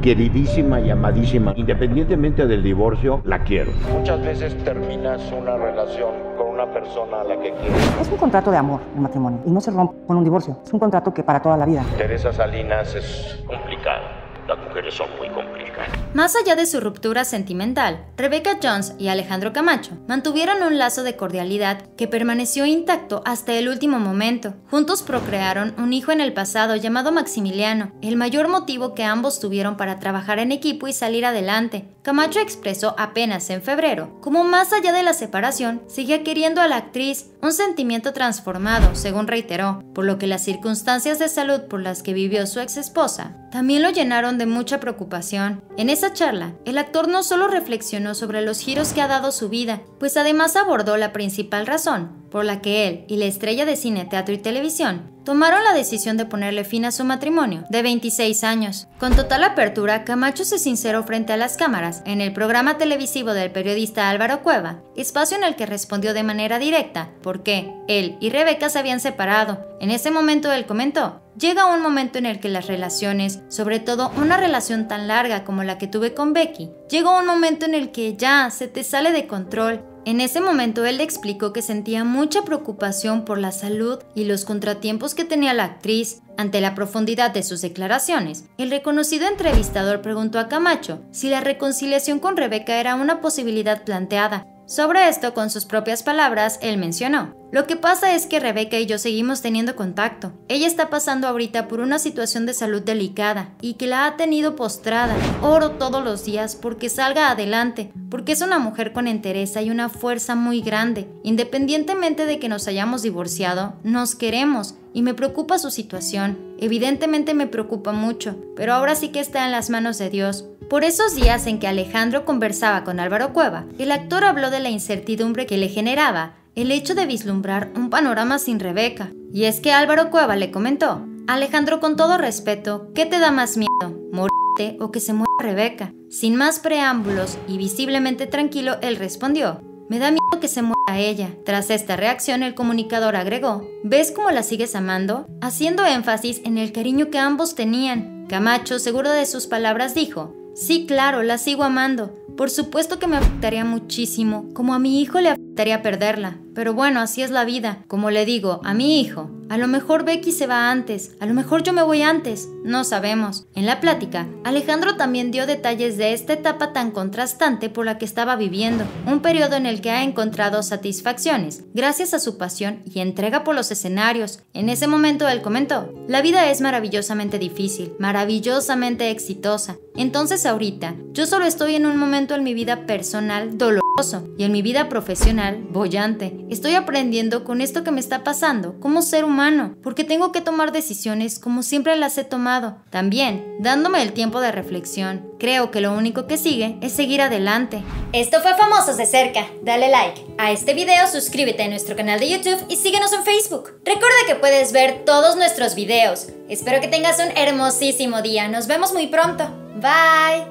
queridísima y amadísima. Independientemente del divorcio, la quiero. Muchas veces terminas una relación con una persona a la que quieres. Es un contrato de amor, el matrimonio, y no se rompe con un divorcio. Es un contrato que para toda la vida. Teresa Salinas es complicada. Las mujeres son muy complicadas. Más allá de su ruptura sentimental, Rebecca Jones y Alejandro Camacho mantuvieron un lazo de cordialidad que permaneció intacto hasta el último momento. Juntos procrearon un hijo en el pasado llamado Maximiliano, el mayor motivo que ambos tuvieron para trabajar en equipo y salir adelante. Camacho expresó apenas en febrero cómo, más allá de la separación, seguía queriendo a la actriz, un sentimiento transformado, según reiteró, por lo que las circunstancias de salud por las que vivió su ex esposa también lo llenaron de mucha preocupación. En esa charla, el actor no solo reflexionó sobre los giros que ha dado su vida, pues además abordó la principal razón por la que él y la estrella de cine, teatro y televisión tomaron la decisión de ponerle fin a su matrimonio de 26 años. Con total apertura, Camacho se sinceró frente a las cámaras en el programa televisivo del periodista Álvaro Cueva, espacio en el que respondió de manera directa por qué él y Rebecca se habían separado. En ese momento él comentó: llega un momento en el que las relaciones, sobre todo una relación tan larga como la que tuve con Becky, llegó un momento en el que ya se te sale de control. En ese momento él le explicó que sentía mucha preocupación por la salud y los contratiempos que tenía la actriz. Ante la profundidad de sus declaraciones, el reconocido entrevistador preguntó a Camacho si la reconciliación con Rebecca era una posibilidad planteada. Sobre esto, con sus propias palabras, él mencionó: lo que pasa es que Rebecca y yo seguimos teniendo contacto. Ella está pasando ahorita por una situación de salud delicada y que la ha tenido postrada. Oro todos los días porque salga adelante, porque es una mujer con entereza y una fuerza muy grande. Independientemente de que nos hayamos divorciado, nos queremos y me preocupa su situación. Evidentemente me preocupa mucho, pero ahora sí que está en las manos de Dios. Por esos días en que Alejandro conversaba con Álvaro Cueva, el actor habló de la incertidumbre que le generaba el hecho de vislumbrar un panorama sin Rebecca. Y es que Álvaro Cueva le comentó: Alejandro, con todo respeto, ¿qué te da más miedo? ¿Morirte o que se muera Rebecca? Sin más preámbulos y visiblemente tranquilo, él respondió: me da miedo que se muera ella. Tras esta reacción, el comunicador agregó: ¿ves cómo la sigues amando? Haciendo énfasis en el cariño que ambos tenían. Camacho, seguro de sus palabras, dijo: sí, claro, la sigo amando. Por supuesto que me afectaría muchísimo, como a mi hijo le afectaría perderla. Pero bueno, así es la vida. Como le digo a mi hijo, a lo mejor Becky se va antes, a lo mejor yo me voy antes, no sabemos. En la plática, Alejandro también dio detalles de esta etapa tan contrastante por la que estaba viviendo, un periodo en el que ha encontrado satisfacciones, gracias a su pasión y entrega por los escenarios. En ese momento él comentó: la vida es maravillosamente difícil, maravillosamente exitosa. Entonces ahorita, yo solo estoy en un momento en mi vida personal doloroso y en mi vida profesional boyante. Estoy aprendiendo con esto que me está pasando como ser humano, porque tengo que tomar decisiones como siempre las he tomado, también dándome el tiempo de reflexión. Creo que lo único que sigue es seguir adelante. Esto fue Famosos de Cerca. Dale like a este video, suscríbete a nuestro canal de YouTube y síguenos en Facebook. Recuerda que puedes ver todos nuestros videos. Espero que tengas un hermosísimo día. Nos vemos muy pronto. Bye.